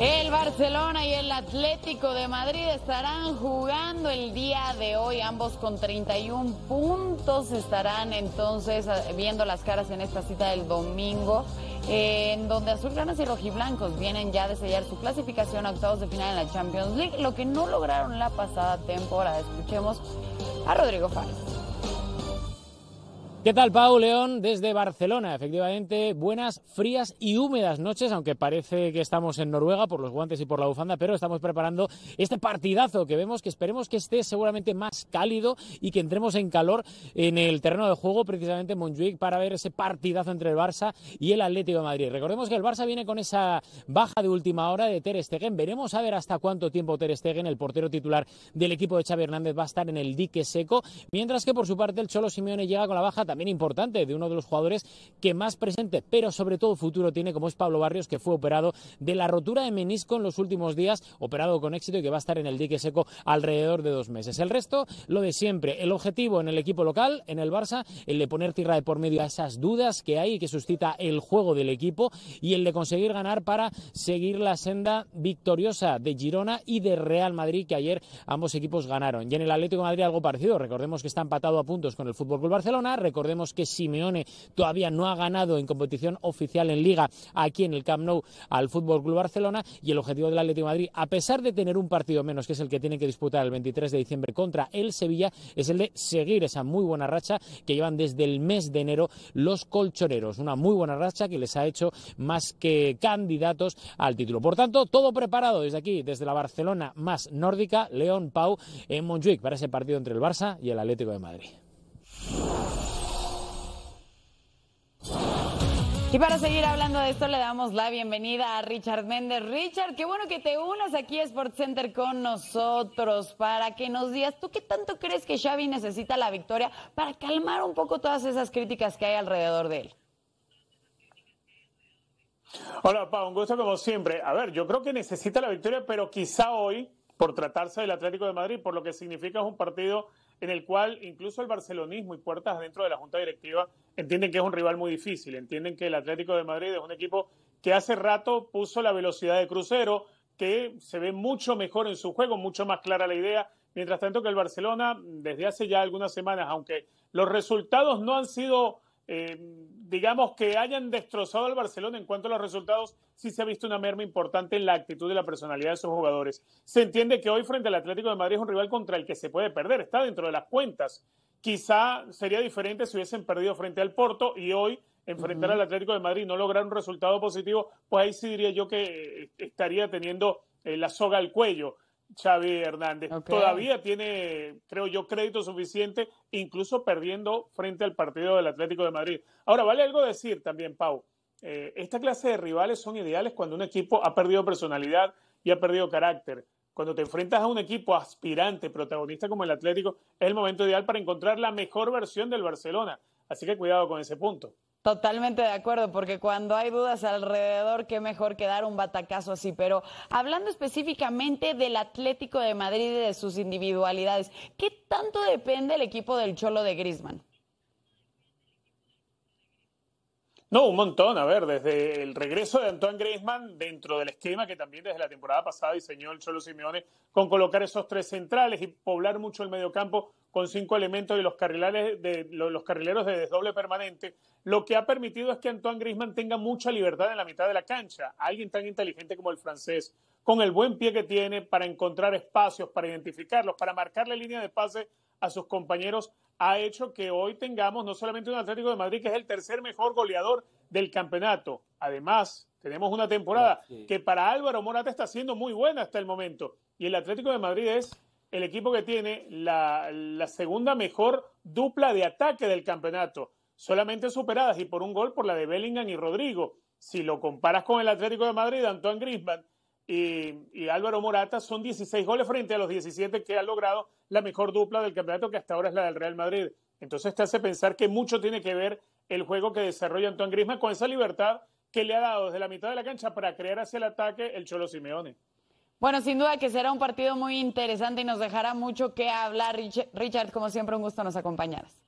El Barcelona y el Atlético de Madrid estarán jugando el día de hoy, ambos con 31 puntos, estarán entonces viendo las caras en esta cita del domingo, en donde azulgranas y rojiblancos vienen ya de sellar su clasificación a octavos de final en la Champions League, lo que no lograron la pasada temporada. Escuchemos a Rodrigo Fáez. ¿Qué tal, Pau León? Desde Barcelona, efectivamente, buenas, frías y húmedas noches, aunque parece que estamos en Noruega por los guantes y por la bufanda, pero estamos preparando este partidazo que vemos, que esperemos que esté seguramente más cálido y que entremos en calor en el terreno de juego, precisamente en Montjuic, para ver ese partidazo entre el Barça y el Atlético de Madrid. Recordemos que el Barça viene con esa baja de última hora de Ter Stegen. Veremos a ver hasta cuánto tiempo Ter Stegen, el portero titular del equipo de Xavi Hernández, va a estar en el dique seco, mientras que por su parte el Cholo Simeone llega con la baja también importante de uno de los jugadores que más presente, pero sobre todo futuro tiene, como es Pablo Barrios, que fue operado de la rotura de menisco en los últimos días, operado con éxito y que va a estar en el dique seco alrededor de 2 meses. El resto, lo de siempre, el objetivo en el equipo local, en el Barça, el de poner tierra de por medio a esas dudas que hay y que suscita el juego del equipo, y el de conseguir ganar para seguir la senda victoriosa de Girona y de Real Madrid, que ayer ambos equipos ganaron. Y en el Atlético de Madrid algo parecido, recordemos que está empatado a puntos con el FC Barcelona, recordemos que Simeone todavía no ha ganado en competición oficial en Liga aquí en el Camp Nou al FC Barcelona, y el objetivo del Atlético de Madrid, a pesar de tener un partido menos, que es el que tienen que disputar el 23 de diciembre contra el Sevilla, es el de seguir esa muy buena racha que llevan desde el mes de enero los colchoneros, una muy buena racha que les ha hecho más que candidatos al título. Por tanto, todo preparado desde aquí, desde la Barcelona más nórdica, León, Pau, en Montjuic, para ese partido entre el Barça y el Atlético de Madrid. Y para seguir hablando de esto, le damos la bienvenida a Richard Méndez. Richard, qué bueno que te unas aquí a SportsCenter con nosotros para que nos digas, ¿tú qué tanto crees que Xavi necesita la victoria para calmar un poco todas esas críticas que hay alrededor de él? Hola, Pau, un gusto como siempre. A ver, yo creo que necesita la victoria, pero quizá hoy, por tratarse del Atlético de Madrid, por lo que significa es un partido en el cual incluso el barcelonismo y puertas dentro de la Junta Directiva entienden que es un rival muy difícil, entienden que el Atlético de Madrid es un equipo que hace rato puso la velocidad de crucero, que se ve mucho mejor en su juego, mucho más clara la idea, mientras tanto que el Barcelona desde hace ya algunas semanas, aunque los resultados no han sido, digamos que hayan destrozado al Barcelona en cuanto a los resultados, sí se ha visto una merma importante en la actitud y la personalidad de sus jugadores. Se entiende que hoy frente al Atlético de Madrid es un rival contra el que se puede perder, está dentro de las cuentas. Quizá sería diferente si hubiesen perdido frente al Porto y hoy enfrentar al Atlético de Madrid y no lograr un resultado positivo, pues ahí sí diría yo que estaría teniendo la soga al cuello Xavi Hernández. Okay. Todavía tiene, creo yo, crédito suficiente, incluso perdiendo frente al partido del Atlético de Madrid. Ahora, vale algo decir también, Pau, esta clase de rivales son ideales cuando un equipo ha perdido personalidad y ha perdido carácter. Cuando te enfrentas a un equipo aspirante, protagonista como el Atlético, es el momento ideal para encontrar la mejor versión del Barcelona. Así que cuidado con ese punto. Totalmente de acuerdo, porque cuando hay dudas alrededor, qué mejor que dar un batacazo así. Pero hablando específicamente del Atlético de Madrid y de sus individualidades, ¿qué tanto depende el equipo del Cholo de Griezmann? No, un montón. A ver, desde el regreso de Antoine Griezmann, dentro del esquema que también desde la temporada pasada diseñó el Cholo Simeone, con colocar esos 3 centrales y poblar mucho el mediocampo con 5 elementos y los carrileros de desdoble permanente, lo que ha permitido es que Antoine Griezmann tenga mucha libertad en la mitad de la cancha. Alguien tan inteligente como el francés, con el buen pie que tiene para encontrar espacios, para identificarlos, para marcar la línea de pase a sus compañeros, ha hecho que hoy tengamos no solamente un Atlético de Madrid que es el 3.º mejor goleador del campeonato, además tenemos una temporada que para Álvaro Morata está siendo muy buena hasta el momento, y el Atlético de Madrid es el equipo que tiene la 2.ª mejor dupla de ataque del campeonato, solamente superadas y por un gol por la de Bellingham y Rodrigo. Si lo comparas con el Atlético de Madrid, Antoine Griezmann y Álvaro Morata, son 16 goles frente a los 17 que ha logrado la mejor dupla del campeonato, que hasta ahora es la del Real Madrid. Entonces te hace pensar que mucho tiene que ver el juego que desarrolla Antoine Griezmann con esa libertad que le ha dado desde la mitad de la cancha para crear hacia el ataque el Cholo Simeone. Bueno, sin duda que será un partido muy interesante y nos dejará mucho que hablar, Richard. Como siempre, un gusto nos acompañaras.